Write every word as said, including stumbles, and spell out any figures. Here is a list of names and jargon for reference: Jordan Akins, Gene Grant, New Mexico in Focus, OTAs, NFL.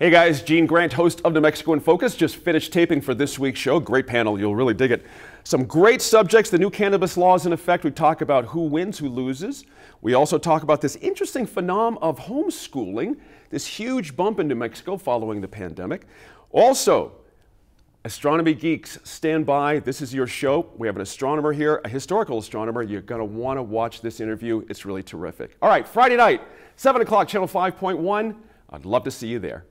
Hey guys, Gene Grant, host of New Mexico in Focus, just finished taping for this week's show. Great panel, you'll really dig it. Some great subjects, the new cannabis laws in effect. We talk about who wins, who loses. We also talk about this interesting phenomenon of homeschooling, this huge bump in New Mexico following the pandemic. Also, astronomy geeks, stand by. This is your show. We have an astronomer here, a historical astronomer. You're going to want to watch this interview. It's really terrific. All right, Friday night, seven o'clock, channel five point one. I'd love to see you there.